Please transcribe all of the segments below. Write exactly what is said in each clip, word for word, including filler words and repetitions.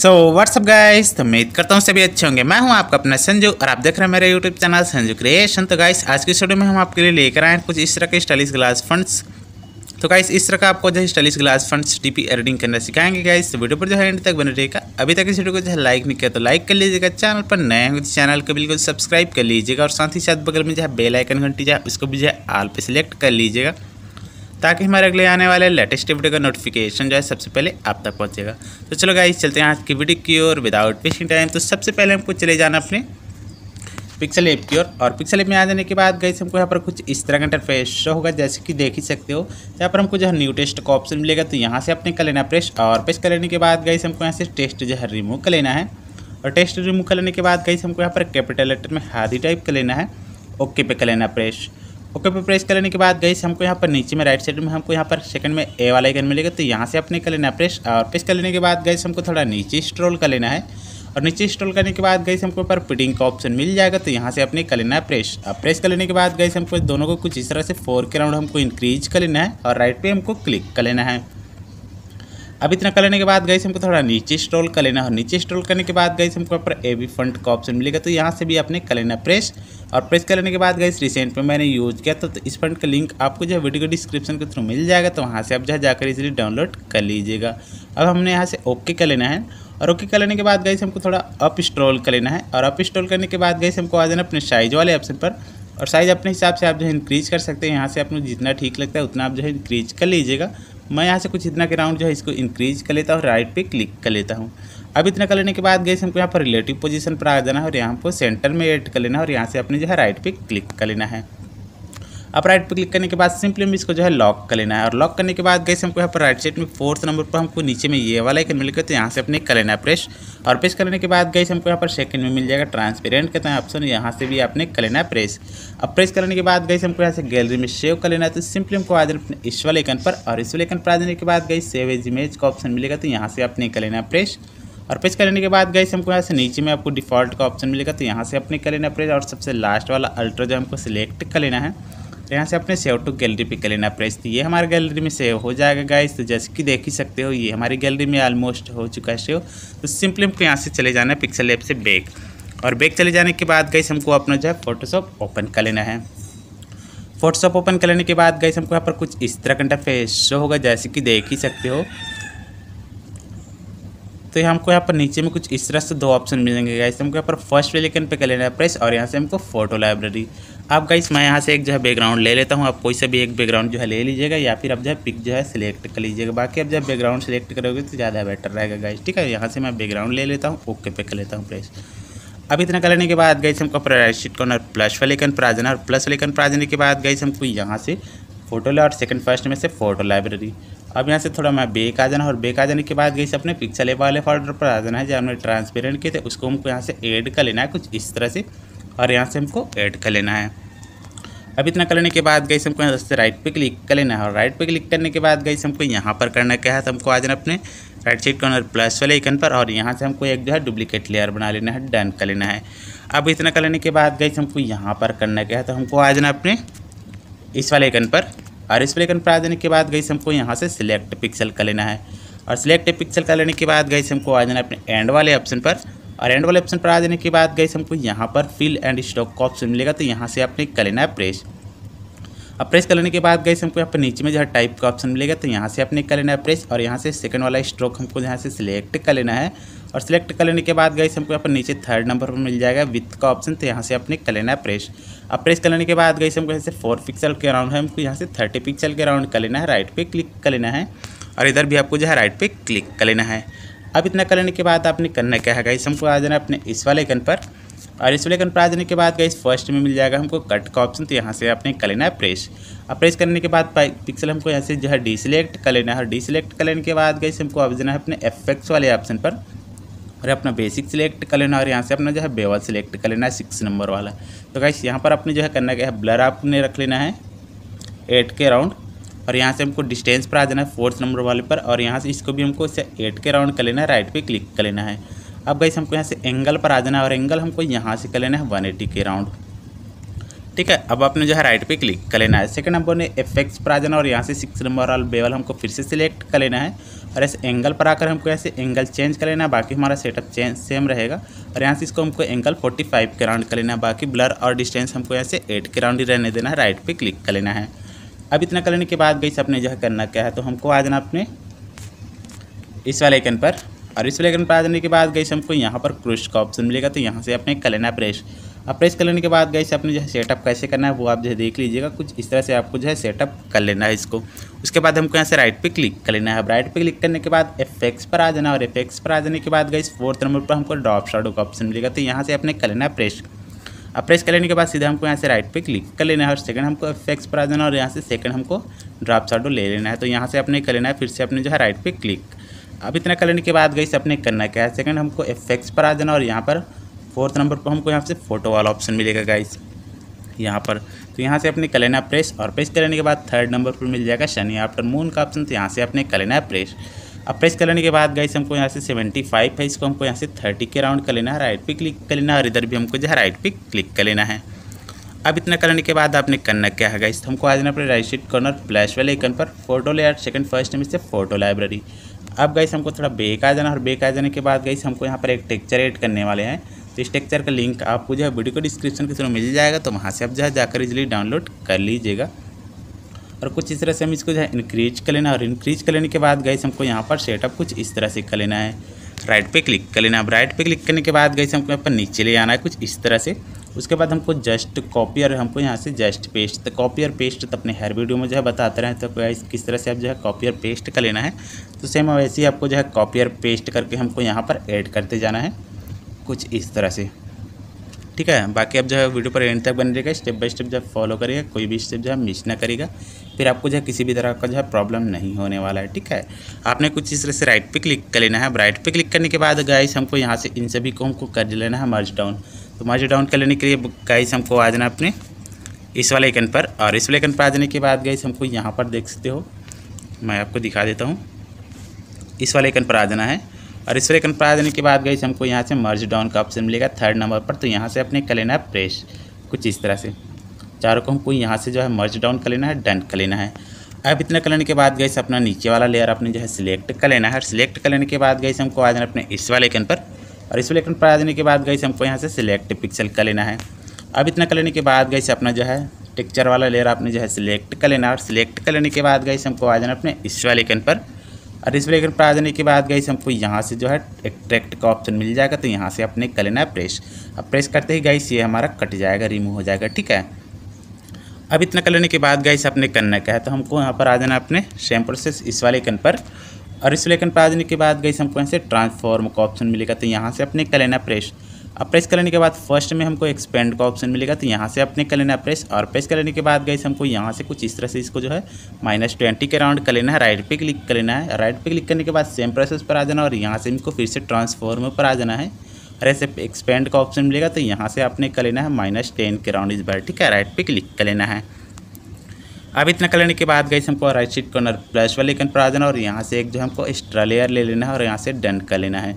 So what's up guys, तो उम्मीद करता हूँ सभी अच्छे होंगे। मैं हूँ आपका अपना संजू और आप देख रहे हैं मेरे यूट्यूब चैनल संजू क्रिएशन। तो गाइस आज की वीडियो में हम आपके लिए लेकर आए हैं कुछ इस तरह के स्टाइलिश ग्लास फंड्स। तो गाइस इस तरह का आपको जो है stylish glass funds DP editing करना सिखाएंगे गाइस। तो वीडियो पर जो है एंड तक बने रहिएगा। अभी तक इस वीडियो को जो है लाइक नहीं किया तो लाइक कर लीजिएगा। चैनल पर नए होंगे तो चैनल को बिल्कुल सब्सक्राइब कर लीजिएगा और साथ ही साथ बगल में जो है बेल आइकन घंटी जो है उसको भी जो है ऑल पे सिलेक्ट कर लीजिएगा ताकि हमारे अगले आने वाले लेटेस्ट वीडियो का नोटिफिकेशन जो है सबसे पहले आप तक पहुंचेगा। तो चलो गाइस चलते हैं आज की वीडियो की ओर विदाउट वेस्टिंग टाइम। तो सबसे पहले हमको चले जाना अपने पिक्सेल ऐप की ओर और पिक्सेल ऐप में आ जाने के बाद गाइस हमको यहाँ पर कुछ इस तरह का इंटरफेस शो होगा, जैसे कि देख ही सकते हो। यहाँ पर हमको जो है न्यू टेस्ट का ऑप्शन मिलेगा, तो यहाँ से आपने कर लेना प्रेस और प्रेस कर लेने के बाद गाइस हमको यहाँ से टेस्ट जो है रिमूव कर लेना है और टेस्ट रिमूव कर लेने के बाद गाइस हमको यहाँ पर कैपिटल लेटर में हाथ ही टाइप कर लेना है, ओके पे कर लेना प्रेस। ओके पे प्रेस करने के बाद गाइस हमको यहाँ पर नीचे में राइट साइड में हमको यहाँ पर सेकंड में ए वाला आइकन मिलेगा, तो यहाँ से आपने कर लेना प्रेस और प्रेस कर लेने के बाद गाइस हमको थोड़ा नीचे स्क्रॉल कर लेना है और नीचे स्क्रॉल करने के बाद गाइस हमको ऊपर फिटिंग का ऑप्शन मिल जाएगा, तो यहाँ से आपने कर लेना है प्रेस। और प्रेस कर लेने के बाद गाइस हमको दोनों को कुछ इस तरह से फोर के राउंड हमको इंक्रीज कर लेना है और राइट पर हमको क्लिक कर लेना है। अब इतना कर लेने के बाद गाइस हमको थोड़ा नीचे स्क्रॉल कर लेना है और नीचे स्क्रॉल करने के बाद गाइस हमको यहाँ पर ए बी फंट का ऑप्शन मिलेगा, तो यहाँ से भी आपने कर लेना प्रेस और प्रेस कर लेने के बाद गाइस रिसेंट पे मैंने यूज़ किया, तो, तो इस फंट का लिंक आपको जो है वीडियो के डिस्क्रिप्शन के थ्रू मिल जाएगा, तो वहाँ से आप जो है जाकर इजिली डाउनलोड कर लीजिएगा। अब हमने यहाँ से ओके कर लेना है और ओके कर लेने के बाद गाइस हमको थोड़ा अप स्क्रॉल कर लेना है और अप स्क्रॉल करने के बाद गाइस हमको आ जाना अपने साइज वाले ऑप्शन पर और साइज़ अपने हिसाब से आप जो है इंक्रीज कर सकते हैं। यहाँ से आपको जितना ठीक लगता है उतना आप जो है इंक्रीज कर लीजिएगा। मैं यहाँ से कुछ इतना के राउंड जो है इसको इंक्रीज कर लेता हूँ, राइट पे क्लिक कर लेता हूँ। अब इतना कर लेने के बाद गाइस हमको यहाँ पर रिलेटिव पोजीशन पर आ जाना है और यहाँ पर सेंटर में ऐड कर लेना है और यहाँ से अपने जो है राइट पे क्लिक कर लेना है। अब राइट पे क्लिक करने के बाद सिंपली हम इसको जो है लॉक कर लेना है और लॉक करने के बाद गाइस हमको यहाँ पर राइट साइड में फोर्थ नंबर पर हमको नीचे में ये वाला आइकन मिलेगा, तो यहाँ से अपने कर लेना है प्रेस और प्रेस करने के बाद गाइस हमको यहाँ पर सेकंड में मिल जाएगा ट्रांसपेरेंट कहता है ऑप्शन, यहाँ से भी आपने कर लेना है प्रेस। अब प्रेस करने के बाद गाइस हमको यहाँ से गैलरी में सेव कर लेना है, तो सिंपली हमको आ जाना अपने इस वाले आइकन पर और इस वाले आइकन पर आ जाने के बाद गाइस सेव एज इमेज का ऑप्शन मिलेगा, तो यहाँ से आपने कर लेना है प्रेस और प्रेस करने के बाद गाइस हमको यहाँ से नीचे में आपको डिफॉल्ट का ऑप्शन मिलेगा, तो यहाँ से अपने कर लेना प्रेस और सबसे लास्ट वाला अल्ट्रा जो हमको सिलेक्ट कर लेना है, तो यहाँ से अपने सेव टू गैलरी पे कर लेना प्रेस। तो ये हमारे गैलरी में सेव हो जाएगा गाइस। तो जैसे कि देख ही सकते हो ये हमारी गैलरी में ऑलमोस्ट हो चुका है सेव। तो सिंपली हमको यहाँ से चले जाना है पिक्सेल ऐप से बैक और बैक चले जाने के बाद गाइस हमको अपना जो है फोटोशॉप ओपन कर लेना है। फोटोशॉप ओपन कर लेने के बाद गाइस हमको यहाँ पर कुछ इस तरह का इंटरफेस शो होगा, जैसे कि देख ही सकते हो। तो हमको यहाँ पर नीचे में कुछ इस तरह से दो ऑप्शन मिलेंगे गाइस, हमको यहाँ पर फर्स्ट वाले आइकन पे कर लेना है प्रेस और यहाँ से हमको फोटो लाइब्रेरी। अब गाइस मैं यहाँ से एक जो है बैकग्राउंड ले लेता हूँ, आप कोई से भी एक बैकग्राउंड जो है ले लीजिएगा या फिर आप जो है पिक जो है सिलेक्ट कर लीजिएगा, बाकी आप जब बैकग्राउंड सेलेक्ट करोगे तो ज़्यादा बेटर रहेगा गाइस। ठीक है, यहाँ से मैं बैकग्राउंड ले लेता हूँ, ओके पे कर लेता हूँ प्रेस। अब इतना कर लेने के बाद गाइस हमको राइट साइड कॉर्नर प्लस वाले आइकन पर आ जाना और प्लस वाले आइकन पर आ जाने के बाद गाइस हमको यहाँ से फोटो ले और सेकंड फर्स्ट में से फोटो लाइब्रेरी। अब यहाँ से थोड़ा मैं बैक आ जाना और बैक आ जाने के बाद गाइस अपने पिक्सेल वाले फोल्डर पर आ जाना है, जब हमने ट्रांसपेरेंट किए थे उसको हमको यहाँ से ऐड कर लेना है कुछ इस तरह से और यहाँ से हमको ऐड कर लेना है। अब इतना कर लेने के बाद गाइस हमको यहाँ से राइट पे क्लिक कर लेना है और राइट पे क्लिक करने के बाद गाइस हमको यहाँ पर करना क्या है, तो हमको आ जाना अपने राइट साइड कॉर्नर प्लस वाले आइकन पर और यहाँ से हमको एक जो है डुप्लीकेट लेयर बना लेना है, डन कर लेना है। अब इतना कर लेने के बाद गाइस हमको यहाँ पर करना क्या है, तो हमको आ जाना अपने इस वाले आइकन पर और इस वाले आइकन पर आ जाने के बाद गाइस हमको यहाँ से सिलेक्ट पिक्सल कर लेना है और सिलेक्ट पिक्सल कर लेने के बाद गाइस हमको आ जाना अपने एंड वाले ऑप्शन पर और एंड वाले ऑप्शन पर आ जाने के बाद गाइस हमको यहाँ पर फिल एंड स्टॉक का ऑप्शन मिलेगा, तो यहाँ से आपने कर लेना है प्रेस। अब प्रेस कर लेने के बाद गाइस हमको यहाँ पर नीचे में जो है टाइप का ऑप्शन मिलेगा, तो यहाँ से आपने कर लेना है प्रेस और यहाँ से सेकंड वाला स्ट्रोक हमको यहाँ से सिलेक्ट कर लेना है और सिलेक्ट कर लेने के बाद गाइस हमको यहाँ पर नीचे थर्ड नंबर पर मिल जाएगा विथ का ऑप्शन, तो यहाँ से आपने कर लेना है प्रेस। अब प्रेस कर लेने के बाद गाइस हमको यहाँ से फोर पिक्सल के राउंड है, हमको यहाँ से थर्टी पिक्सल के राउंड कर लेना है, राइट पे क्लिक कर लेना है और इधर भी आपको जो है राइट पे क्लिक कर लेना है। अब इतना कर लेने के बाद आपने करना क्या है गाइस, हमको आ जाना अपने इस वाले आइकन पर और इस वाले आइकन पर आ जाने के बाद गाइस फर्स्ट में मिल जाएगा हमको कट का ऑप्शन, तो यहाँ से आपने कर लेना है प्रेस। अब प्रेस करने के बाद पिक्सल हमको यहाँ से जो है डी सिलेक्ट कर लेना है और डी सिलेक्ट कर लेने के बाद गाइस हमको आ जाना है अपने एफेक्ट्स वाले ऑप्शन पर और अपना बेसिक सिलेक्ट कर लेना और यहाँ से अपना जो है बेवल सिलेक्ट कर लेना है सिक्स नंबर वाला। तो गाइस यहाँ पर आपने जो है करना क्या है, ब्लर आपने रख लेना है एट के राउंड और यहाँ से हमको डिस्टेंस पर आ जाना है फोर्थ नंबर वाले पर और यहाँ से इसको भी हमको इससे एट के राउंड कर लेना है, राइट पे क्लिक कर लेना है। अब गाइस हमको यहाँ से एंगल पर आ जाना है और एंगल हमको यहाँ से कर लेना है वन एटी के राउंड। ठीक है। अब आपने जो है राइट पे क्लिक कर लेना है। सेकंड नंबर ने इफेक्ट्स पर आ जाना और यहाँ से सिक्स नंबर वाला बेवल हमको फिर से सिलेक्ट कर लेना है और ऐसे एंगल पर आकर हमको ऐसे एंगल चेंज कर लेना है, बाकी हमारा सेटअप चेंज सेम रहेगा। और यहाँ से इसको हमको एंगल फोर्टी फाइव के राउंड कर लेना है, बाकी ब्लर और डिस्टेंस हमको ऐसे एट के राउंड ही रहने देना है। राइट पर क्लिक कर लेना है। अब इतना करने के बाद गई आपने जो है करना क्या है तो हमको आ जाना अपने इस वाले आइकन पर और इस वाले आइकन पर आ जाने के बाद गई हमको यहाँ पर क्रूश का ऑप्शन मिलेगा, तो यहाँ से आपने कर लेना प्रेस। अब प्रेस कर लेने के बाद गई आपने जो है सेटअप कैसे करना है वो आप जो है देख लीजिएगा। कुछ इस तरह से आपको जो है सेटअप कर लेना है इसको। उसके बाद हमको यहाँ से राइट पे क्लिक कर लेना है। अब राइट पे क्लिक करने के बाद इफेक्ट्स पर आ जाना और इफेक्ट्स पर आ जाने के बाद गई फोर्थ नंबर पर हमको ड्रॉप शैडो का ऑप्शन मिलेगा, तो यहाँ से आपने कर लेना प्रेस। अब प्रेस कर लेने के बाद सीधा हमको यहाँ से राइट पे क्लिक कर लेना है और सेकंड हमको इफेक्ट्स पर आ जाना और यहाँ से सेकंड हमको ड्रॉप शैडो ले लेना है, तो यहाँ से आपने कर लेना है। फिर से आपने जो है राइट पे क्लिक। अब इतना कर लेने के बाद गई आपने करना क्या है, सेकंड हमको इफेक्ट्स पर आ जाना और यहाँ पर फोर्थ नंबर पर हमको यहाँ से फोटो वाला ऑप्शन मिलेगा गाइस यहाँ पर, तो यहाँ से आपने कर लेना प्रेस। और प्रेस कर लेने के बाद थर्ड नंबर पर मिल जाएगा सन आफ्टर मून का ऑप्शन, तो यहाँ से आपने कर लेना है प्रेस। अब प्रेस कर लेने के बाद गाइस हमको यहाँ से सेवेंटी फाइव है, इसको हमको यहाँ से थर्टी के राउंड कर लेना है। राइट पे क्लिक कर लेना है और इधर भी हमको जो है राइट पे क्लिक कर लेना है। अब इतना करने के बाद आपने करना क्या है गाइस, हमको आ जाना अपने राइट साइड कॉर्नर फ्लैश वाले आइकन पर photo layer second first name से फोटो लाइब्रेरी। अब गाइस हमको थोड़ा बेक आ जाना और बेक आ जाने के बाद गाइस हमको यहाँ पर एक टेक्चर एड करने वाले हैं, तो इस टेक्चर का लिंक आपको जो है वीडियो को डिस्क्रिप्शन के थ्रू मिल जाएगा, तो वहाँ से आप जो है जाकर इजिली डाउनलोड कर लीजिएगा। और कुछ इस तरह से हम इसको जो है इनक्रीज कर लेना और इनक्रीज कर लेने के बाद गाइस हमको यहाँ पर सेटअप कुछ इस तरह से कर लेना है। राइट पे क्लिक कर लेना। अब राइट पे क्लिक करने के बाद गाइस हमको यहाँ पर नीचे ले आना है कुछ इस तरह से। उसके बाद हमको जस्ट कॉपी और हमको यहाँ से जस्ट पेस्ट, तो कॉपी और पेस्ट तो अपने हर वीडियो में जो है बताते रहे, तो गाइस किस तरह से आप जो है कॉपी और पेस्ट कर लेना है। तो सेम वैसे ही आपको जो है कॉपी और पेस्ट करके हमको यहाँ पर ऐड करते जाना है कुछ इस तरह से, ठीक है। बाकी आप जो है वीडियो पर एंड तक बने रहिएगा, स्टेप बाय स्टेप जब फॉलो करिएगा, कोई भी स्टेप जो है मिस ना करिएगा, फिर आपको जो है किसी भी तरह का जो है प्रॉब्लम नहीं होने वाला है, ठीक है। आपने कुछ इस तरह से राइट पे क्लिक कर लेना है। राइट पे क्लिक करने के बाद गाइस हमको यहाँ से इन सभी को हमको कर लेना है मर्ज डाउन, तो मर्ज डाउन कर लेने के लिए गाइस हमको आ जाना अपने इस वाले आइकन पर और इस वाले आइकन पर आ जाने के बाद गाइस हमको यहाँ पर देख सकते हो, मैं आपको दिखा देता हूँ, इस वाले आइकन पर आ जाना है। और इस आइकन पर आ जाने के बाद गाइस हमको यहाँ से मर्ज डाउन का ऑप्शन मिलेगा थर्ड नंबर पर, तो यहाँ से अपने कर लेना है प्रेस कुछ इस तरह से। चारों को हमको यहाँ से जो है मर्ज डाउन कर लेना है, डन कर लेना है। अब इतना कर लेने के बाद गाइस अपना नीचे वाला लेयर अपने जो है सिलेक्ट कर लेना है और सिलेक्ट कर लेने के बाद गाइस हमको आ जाना अपने इस वाले आइकन पर और इस वाले आइकन पर आ जाने के बाद गाइस हमको यहाँ से सिलेक्ट पिक्सल कर लेना है। अब इतना कर लेने के बाद गाइस अपना जो है टेक्चर वाला लेयर आपने जो है सिलेक्ट कर लेना है और सिलेक्ट कर लेने के बाद गाइस हमको आ जाना अपने इस वाले आइकन पर और इस वाले पर आ जाने के बाद गाइस हमको यहाँ से जो है एक्ट्रैक्ट का ऑप्शन मिल जाएगा, तो यहाँ से अपने कर लेना है प्रेस। अब प्रेस करते ही गाइस ये हमारा कट जाएगा, रिमूव हो जाएगा, ठीक है। अब इतना कर लेने के बाद गाइस अपने करना क्या है तो हमको यहाँ पर आ जाना अपने सेम प्रोसेस इस वाले कन पर और इस वाले कन पर आ जाने के बाद गाइस हमको यहाँ से ट्रांसफॉर्म का ऑप्शन मिलेगा, तो यहाँ से अपने कर लेना प्रेस। अब प्रेस करने के बाद फर्स्ट में हमको एक्सपेंड का ऑप्शन मिलेगा, तो यहाँ से अपने कर लेना प्रेस। और प्रेस करने के बाद गाइस हमको यहाँ से कुछ इस तरह से इसको जो है माइनस ट्वेंटी के राउंड कर लेना है। राइट पे क्लिक कर लेना है। राइट पे क्लिक करने के बाद सेम प्रोसेस पर आ जाना और यहाँ से हमको फिर से ट्रांसफॉर्म पर आ जाना है और ऐसे एक्सपेंड का ऑप्शन मिलेगा, तो यहाँ से आपने कर लेना है माइनस टेन के राउंड इस बार, ठीक है। राइट पे क्लिक कर लेना है। अब इतना कर लेने के बाद गाइस हमको राइट साइड कॉर्नर प्लस वाले आइकन पर आ जाना और यहाँ से एक जो हमको एक्स्ट्रा लेयर ले लेना है और यहाँ से डन कर लेना है।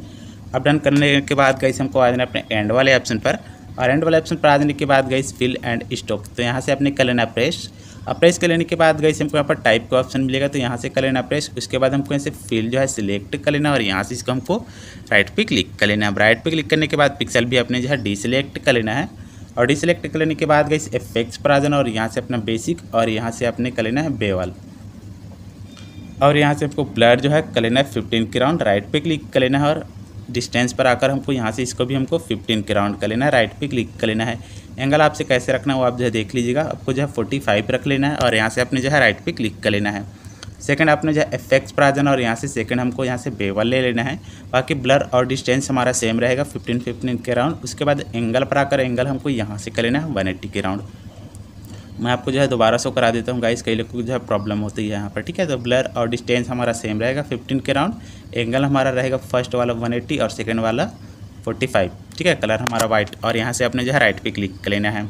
अब डन करने के बाद गाइस हमको आ जाना अपने एंड वाले ऑप्शन पर और एंड वाले ऑप्शन पर आ जाने के बाद गाइस फिल एंड स्टॉक, तो यहाँ से आपने कर लेना प्रेस। अब प्रेस कर लेने के बाद गाइस हमको यहाँ पर टाइप का ऑप्शन मिलेगा, तो यहाँ से कर लेना प्रेस। उसके बाद हमको यहाँ से फिल जो है सिलेक्ट कर लेना और यहाँ से इसको हमको राइट पे क्लिक कर लेना है। राइट पे क्लिक करने के बाद पिक्सल भी अपने जो है डिसेलेक्ट कर लेना है और डिसेलेक्ट कर लेने के बाद गाइस इफेक्ट्स पर आ जाना और यहाँ से अपना बेसिक और यहाँ से आपने कर लेना है बेवल और यहाँ से आपको ब्लर जो है कर लेना है फिफ्टीन के राउंड। राइट पे क्लिक कर लेना है और डिस्टेंस पर आकर हमको यहाँ से इसको भी हमको फिफ्टीन के राउंड कर लेना है। राइट पे क्लिक कर लेना है। एंगल आपसे कैसे रखना है वो आप जो है देख लीजिएगा। आपको जो है फोर्टी फाइव रख लेना है और यहाँ से आपने जो है राइट पे क्लिक कर लेना है। सेकंड आपने जो है इफेक्ट्स पर आ जाना और यहाँ से सेकंड हमको यहाँ से बेवल ले लेना है। बाकी ब्लर और डिस्टेंस हमारा सेम रहेगा फिफ्टीन फिफ्टीन के राउंड। उसके बाद एंगल पर आकर एंगल हमको यहाँ से कर लेना है वन एट्टी के राउंड। मैं आपको जो है दोबारा सो करा देता हूँ गाइस, कई लोगों को जो है प्रॉब्लम होती है यहाँ पर, ठीक है। तो ब्लर और डिस्टेंस हमारा सेम रहेगा फिफ्टीन के राउंड। एंगल हमारा रहेगा फर्स्ट वाला वन एट्टी और सेकंड वाला फोर्टी फाइव, ठीक है। कलर हमारा वाइट और यहाँ से आपने जो है राइट पे क्लिक कर लेना है।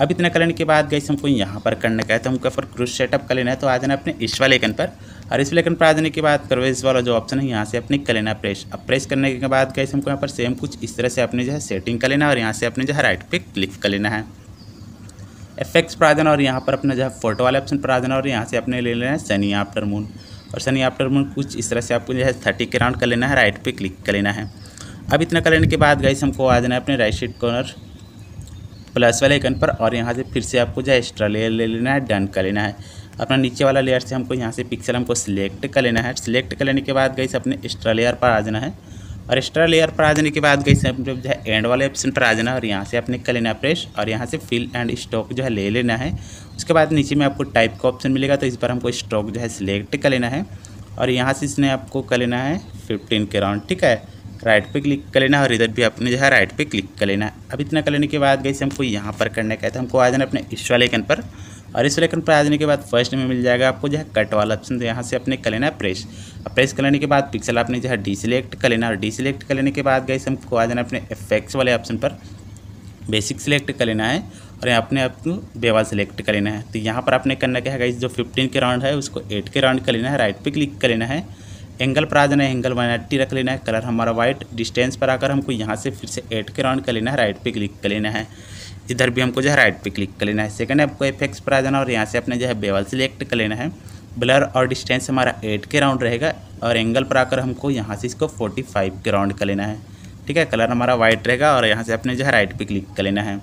अब इतना करने के बाद गाइस हमको यहाँ पर करना क्या है तो हमको पर क्रूज सेटअप कर लेना है, तो आ जाना अपने इस वाले आइकन पर और इस वाले आइकन पर आ जाने के बाद कर्वेज वाला जो ऑप्शन है यहाँ से अपने कर लेना प्रेस। अब प्रेस करने के बाद गाइस हमको यहाँ पर सेम कुछ इस तरह से अपने जो है सेटिंग कर लेना और यहाँ से अपने जो है राइट पे क्लिक कर लेना है। इफेक्ट्स पर आ जाना और यहाँ पर अपना जो है फोटो वाले ऑप्शन पर आ जाना और यहाँ से अपने ले लेना है सनी आफ्टर मून। और सनी आफ्टर मून कुछ इस तरह से आपको जो है थर्टी के राउंड कर लेना है, राइट पे क्लिक कर लेना है। अब इतना कर लेने के बाद गाइस हमको आ जाना है अपने राइट साइड कॉर्नर प्लस वाले आइकन पर और यहाँ से फिर से आपको जो है एक्स्ट्रा लेयर ले लेना है, डन कर लेना है। अपना नीचे वाला लेयर से हमको यहाँ से पिक्सल हमको सिलेक्ट कर लेना है। सिलेक्ट कर लेने के बाद गाइस अपने एक्स्ट्रा लेयर पर आ जाना है और एक्स्ट्रा लेयर पर आ जाने के बाद गाइस हम जो है एंड वाले ऑप्शन पर आ जाना और यहाँ से आपने कर लेना प्रेस और यहाँ से फिल एंड स्ट्रोक जो है ले लेना है। उसके बाद नीचे में आपको टाइप का ऑप्शन मिलेगा तो इस पर हमको स्ट्रोक जो है सिलेक्ट कर लेना है और यहाँ से इसने आपको कर लेना है फिफ्टीन के राउंड, ठीक है। राइट पे क्लिक कर लेना और इधर भी आपने जो है राइट पे क्लिक कर लेना है। अब इतना कर लेने के बाद गाइस हमको यहाँ पर करने का है तो हमको आ जाना अपने इस वाले आइकन पर और इस वाले आइकन पर आ जाने के बाद फर्स्ट में मिल जाएगा आपको जो है कट वाला ऑप्शन, तो यहाँ से आपने कर लेना है प्रेस। अब प्रेस कर लेने के बाद पिक्सल आपने जो है डिसलेक्ट कर लेना और डिसलेक्ट कर लेने के बाद गाइस हमको आ जाना अपने इफेक्ट्स वाले ऑप्शन पर, बेसिक सिलेक्ट कर लेना है और यहाँ अपने आपको बेवा सिलेक्ट कर लेना है। तो यहाँ पर आपने करना क्या है गाइस, जो फिफ्टीन के राउंड है उसको एट के राउंड कर लेना है, राइट पर क्लिक कर लेना है। एंगल पर आ जाना है, एंगल वन एटी रख लेना है, कलर हमारा वाइट। डिस्टेंस पर आकर हमको यहाँ से फिर से एट के राउंड कर लेना है, राइट पे क्लिक कर लेना है। इधर भी हमको जो है राइट पे क्लिक कर लेना है। सेकंड आपको इफेक्ट्स पर आ जाना और यहाँ से अपने जो है बेवल सिलेक्ट कर लेना है। ब्लर और डिस्टेंस हमारा एट के राउंड रहेगा और एंगल पर आकर हमको यहाँ से इसको फोर्टी फाइव के राउंड कर लेना है, ठीक है। कलर हमारा वाइट रहेगा और यहाँ से अपने जो है राइट पे क्लिक कर लेना है।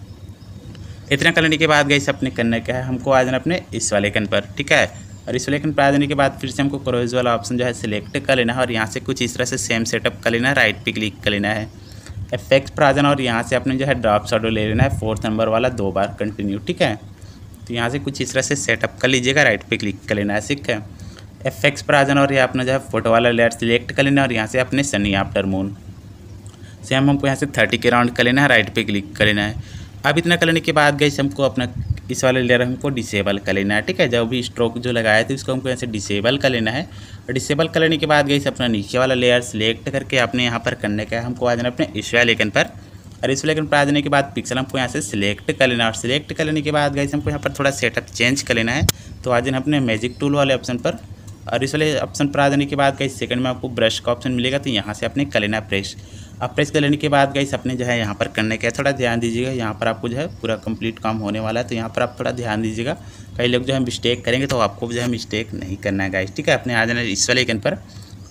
इतना कर लेने के बाद गाइस अपने करना क्या है, हमको आ जाना अपने इस वाले आइकन पर, ठीक है। और इस वाले आइकन पर आ जाने के बाद फिर से हमको क्रॉस वाला ऑप्शन जो है सिलेक्ट कर लेना है और यहाँ से कुछ इस तरह से सेम सेटअप कर लेना है, राइट पे क्लिक कर लेना है। इफेक्ट्स पर आ जाना और यहाँ से आपने जो है ड्रॉप शैडो ले लेना है, फोर्थ नंबर वाला दो बार कंटिन्यू, ठीक है। तो यहाँ से कुछ इस तरह से सेटअप कर लीजिएगा, राइट पे क्लिक कर लेना है, ठीक है। इफेक्ट्स पर आ जाना और यहाँ अपना जो है फोटो वाला लेयर सिलेक्ट कर लेना और यहाँ से अपने सनी आफ्टर मून सेम हमको यहाँ से थर्टी के राउंड कर लेना है, राइट पे क्लिक कर लेना है। अब इतना कर लेने के बाद गाइस हमको अपना इस वाले लेयर हमको डिसेबल कर लेना है, ठीक है। जब भी स्ट्रोक जो लगाया था इसको हमको ऐसे डिसेबल कर लेना है और डिसेबल कर लेने के बाद गाइस अपना नीचे वाला लेयर सिलेक्ट करके आपने यहाँ पर करने का है, हमको आ जाना अपने इस वाले आइकन पर और इस वाले आइकन पर आ जाने के बाद पिक्सल हमको यहाँ से सिलेक्ट कर लेना और सिलेक्ट कर लेने के बाद गाइस हमको यहाँ पर थोड़ा सेटअप चेंज कर लेना है। तो आ जाना अपने मैजिक टूल वाले ऑप्शन पर और इस वाले ऑप्शन पर आ जाने के बाद गाइस सेकंड में आपको ब्रश का ऑप्शन मिलेगा, तो यहाँ से आपने कर लेना प्रेस। अब प्रेस कर लेने के बाद गाइस अपने जो है यहाँ पर करने का है, थोड़ा ध्यान दीजिएगा, यहाँ पर आपको जो है पूरा कंप्लीट काम होने वाला है तो यहाँ पर आप थोड़ा ध्यान दीजिएगा। कई लोग जो है मिस्टेक करेंगे तो आपको जो है मिस्टेक नहीं करना है गाइस, ठीक है। अपने आ जाना है इस वाले आइकन पर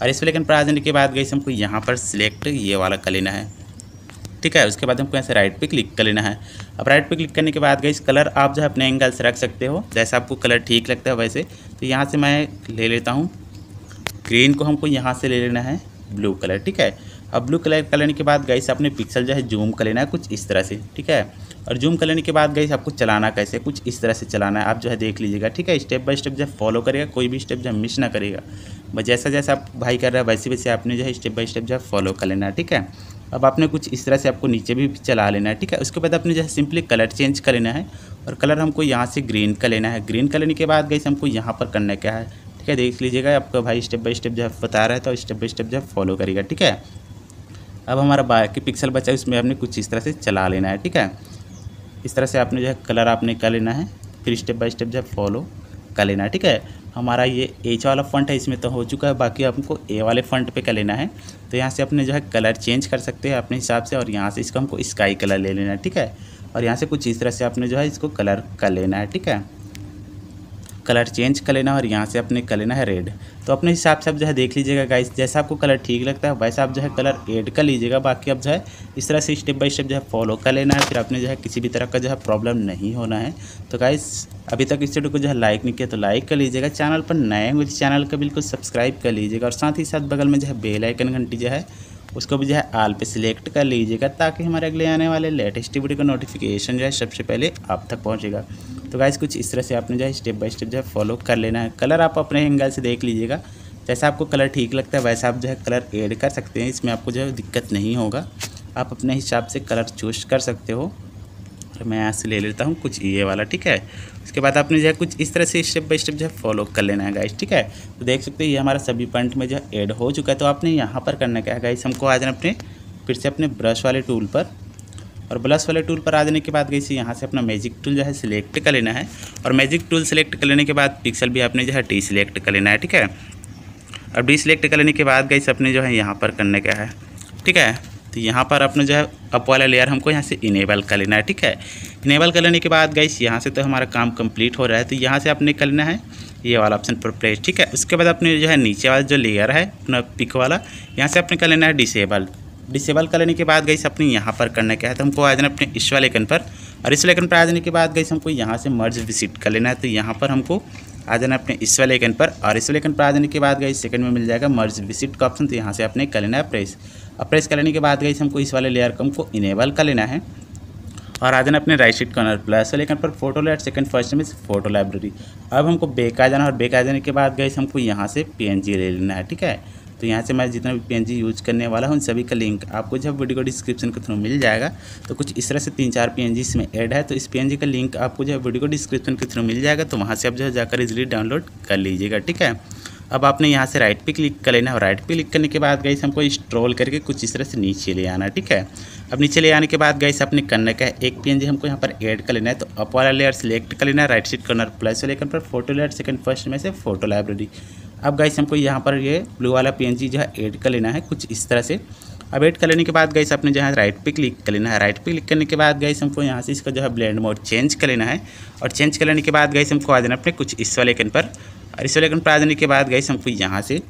और इस वाले आइकन पर आ जाने के बाद गाइस हमको यहाँ पर सिलेक्ट ये वाला कर लेना है, ठीक है। उसके बाद हमको यहाँ से राइट पे क्लिक कर लेना है। अब राइट पे क्लिक करने के बाद गाइस कलर आप जो है अपने एंगल से रख सकते हो, जैसा आपको कलर ठीक लगता है वैसे। तो यहाँ से मैं ले लेता हूँ ग्रीन को, हमको यहाँ से ले लेना है ब्लू कलर, ठीक है। अब ब्लू कलर कर लेने के बाद गाइस आपने पिक्सल जो है जूम कर लेना है कुछ इस तरह से, ठीक है। और जूम कर लेने के बाद गाइस आपको चलाना कैसे, कुछ इस तरह से चलाना है, आप जो है देख लीजिएगा, ठीक है। स्टेप बाय स्टेप जो है फॉलो करेगा, कोई भी स्टेप जो है मिस ना करेगा, बस जैसा जैसा आप भाई कर रहा है वैसे वैसे आपने जो है स्टेप बाय स्टेप जो है फॉलो कर लेना है, ठीक है। अब आपने कुछ इस तरह से आपको नीचे भी चला लेना है, ठीक है। उसके बाद आपने जो है सिंपली कलर चेंज कर लेना है और कलर हमको यहाँ से ग्रीन का लेना है। ग्रीन का लेने के बाद गाइस हमको यहाँ पर करना क्या है, ठीक है, देख लीजिएगा। आपका भाई स्टेप बाय स्टेप जो है बता रहा है तो स्टेप बाय स्टेप जो है फॉलो करेगा, ठीक है। अब हमारा बाकी पिक्सल बचा है उसमें आपने कुछ इस तरह से चला लेना है, ठीक है। इस तरह से आपने जो है कलर आपने कर लेना है, फिर स्टेप बाय स्टेप जो है फॉलो कर लेना है, ठीक है। हमारा ये एच वाला फॉन्ट है, इसमें तो हो चुका है, बाकी आपको ए वाले फॉन्ट पे कर लेना है। तो यहाँ से अपने जो है कलर चेंज कर सकते हैं अपने हिसाब से और यहाँ से इसको हमको स्काई कलर ले लेना है, ठीक है। और यहाँ से कुछ इस तरह से आपने जो है इसको कलर कर लेना है, ठीक है। कलर चेंज कर लेना और यहाँ से अपने कर लेना है रेड। तो अपने हिसाब से आप जो है देख लीजिएगा गाइस, जैसा आपको कलर ठीक लगता है वैसा आप जो है कलर ऐड कर लीजिएगा। बाकी आप जो है इस तरह से स्टेप बाय स्टेप जो है फॉलो कर लेना है, फिर आपने जो है किसी भी तरह का जो है प्रॉब्लम नहीं होना है। तो गाइस अभी तक इस वीडियो को जो है लाइक नहीं किया तो लाइक कर लीजिएगा, चैनल पर नए हुए चैनल का बिल्कुल सब्सक्राइब कर लीजिएगा और साथ ही साथ बगल में जो है बेल आइकन घंटी जो है उसको भी जो है आल पे सिलेक्ट कर लीजिएगा, ताकि हमारे अगले आने वाले लेटेस्ट वीडियो का नोटिफिकेशन जो है सबसे पहले आप तक पहुंचेगा। तो गाइस कुछ इस तरह से आपने जो है स्टेप बाय स्टेप जो है फॉलो कर लेना है। कलर आप अपने एंगल से देख लीजिएगा, जैसा आपको कलर ठीक लगता है वैसा आप जो है कलर ऐड कर सकते हैं, इसमें आपको जो है दिक्कत नहीं होगा। आप अपने हिसाब से कलर चूज कर सकते हो। और मैं यहाँ से ले लेता हूँ कुछ ये वाला, ठीक है। उसके बाद आपने जो है कुछ इस तरह से स्टेप बाय स्टेप जो है फॉलो कर लेना है गाइस, ठीक है। तो देख सकते हो ये हमारा सभी पॉइंट में जो है ऐड हो चुका है। तो आपने यहाँ पर करना क्या है गाइस, हमको आ जाना अपने फिर से अपने ब्रश वाले टूल पर और ब्रश वाले टूल पर आ जाने के बाद गाइस यहाँ से अपना मैजिक टूल जो है सिलेक्ट कर लेना है। और मैजिक टूल सिलेक्ट कर लेने के बाद पिक्सल भी आपने जो है डी सिलेक्ट कर लेना है, ठीक है। और डी सिलेक्ट कर लेने के बाद गाइस अपने जो है यहाँ पर करने क्या है, ठीक है। तो यहाँ पर अपने जो है अप वाला लेयर हमको यहाँ से इनेबल कर लेना है। ठीक है, इनेबल कर लेने के बाद गाइस यहाँ से तो हमारा काम कंप्लीट हो रहा है, तो यहाँ से आपने कर लेना है ये वाला ऑप्शन पर प्रेस। ठीक है, उसके बाद अपने जो है नीचे वाला जो लेयर है अपना पिक वाला, यहाँ से आपने कर लेना है डिसेबल। डिसेबल कर लेने के बाद गाइस अपने यहाँ पर करना क्या है, तो हमको आ जाना अपने इस वाले आइकन पर, और इस वाले आइकन पर आ जाने के बाद गाइस हमको यहाँ से मर्ज विजिट कर लेना है। तो यहाँ पर हमको आ जाना अपने इस वाले आइकन पर, और इस वाले आइकन पर आ जाने के बाद गाइस सेकंड में मिल जाएगा मर्ज विजिट का ऑप्शन। तो यहाँ से आपने कर लेना है प्रेस, और प्रेस कर लेने के बाद गाइस हमको इस वाले लेयर को हमको इनेबल कर लेना है, और आ जाना अपने राइट साइड कॉर्नर प्लस वाले आइकन पर फोटो लेयर सेकंड फर्स्ट में फोटो लाइब्रेरी। अब हमको बैक आ जाना, और बैक आ जाने के बाद गाइस हमको यहाँ से पीएनजी ले लेना है। ठीक है, तो यहाँ से मैं जितना भी पीएनजी यूज करने वाला हूँ उन सभी का लिंक आपको जब वीडियो को डिस्क्रिप्शन के थ्रू मिल जाएगा। तो कुछ इस तरह से तीन चार पीएनजी इसमें ऐड है, तो इस पीएनजी का लिंक आपको जब वीडियो को डिस्क्रिप्शन के थ्रू मिल जाएगा, तो वहाँ से आप जो है जाकर इजीली डाउनलोड कर लीजिएगा। ठीक है, अब आपने यहाँ से राइट पे क्लिक कर लेना है, और राइट पे क्लिक करने के बाद गाइस हमको स्क्रॉल करके कुछ इस तरह से नीचे ले आना। ठीक है, अब नीचे ले आने के बाद गाइस आपने करने का है एक पीएनजी हमको यहाँ पर ऐड कर लेना है। तो अप वाला लेयर सेलेक्ट कर लेना है, राइट साइड कॉर्नर प्लस वाले आइकन पर फोटो लेयर सेकंड फर्स्ट में से फोटो लाइब्रेरी। अब गाइस हमको यहाँ पर ये ब्लू वाला पीएनजी जो है ऐड कर लेना है कुछ इस तरह से। अब ऐड कर लेने के बाद गाइस आपने जो है राइट पे क्लिक कर लेना है, राइट पे क्लिक करने के बाद गाइस हमको यहाँ से इसका जो है ब्लेंड मोड चेंज कर लेना है, और चेंज कर लेने के बाद गाइस हमको आ जाना अपने कुछ इस वाले आइकन पर, और इस वाले आइकन पर आ जाने के बाद गाइस हमको यहाँ से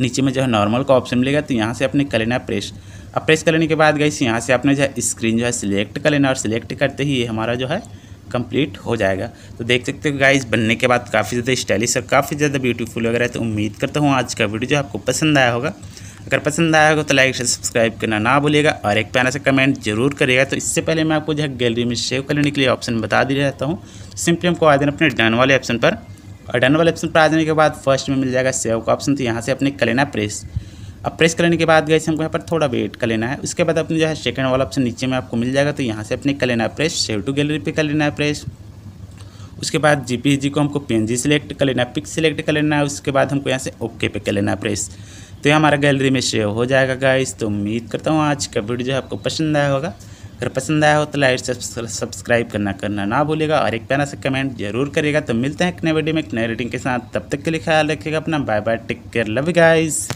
नीचे में जो है नॉर्मल का ऑप्शन मिलेगा। तो यहाँ से आपने कर लेना है प्रेस। अब प्रेस कर लेने के बाद गाइस यहाँ से आपने जो है स्क्रीन जो है सिलेक्ट कर लेना, और सिलेक्ट करते ही ये हमारा जो है कंप्लीट हो जाएगा। तो देख सकते हो गाइस बनने के बाद काफ़ी ज़्यादा स्टाइलिश और काफ़ी ज़्यादा ब्यूटीफुल वगैरह। तो उम्मीद करता हूँ आज का वीडियो जो आपको पसंद आया होगा। अगर पसंद आया होगा तो लाइक शेयर सब्सक्राइब करना ना भूलिएगा, और एक प्यारा सा कमेंट जरूर करिएगा। तो इससे पहले मैं आपको जो है गैलरी में सेव करने के लिए ऑप्शन बता दिया जाता हूँ। सिंपली हमको आ जाना अपने डन वाले ऑप्शन पर, और डन वाले ऑप्शन पर आ जाने के बाद फर्स्ट में मिल जाएगा सेव का ऑप्शन। तो यहाँ से अपने कर लेना प्रेस। अब प्रेस करने के बाद गाइस हमको यहाँ पर थोड़ा वेट कर लेना है, उसके बाद अपने जो है सेकंड वाला ऑप्शन नीचे में आपको मिल जाएगा। तो यहाँ से अपने कर लेना है प्रेस, सेव टू गैलरी पे कर लेना है प्रेस। उसके बाद जीपीजी को हमको पीएनजी सिलेक्ट कर लेना है, पिक सिलेक्ट कर लेना है, उसके बाद हमको यहाँ से ओके पे कर लेना है प्रेस। तो ये हमारा गैलरी में सेव हो जाएगा गाइस। तो उम्मीद करता हूँ आज का वीडियो जो है आपको पसंद आया होगा। अगर पसंद आया हो तो लाइक सब्सक्राइब करना करना ना भूलिएगा, और एक प्यारा सा कमेंट जरूर करिएगा। तो मिलते हैं एक नए वीडियो में एक नए रेटिंग के साथ, तब तक के लिए ख्याल रखिएगा अपना। Bye bye, take care, love guys.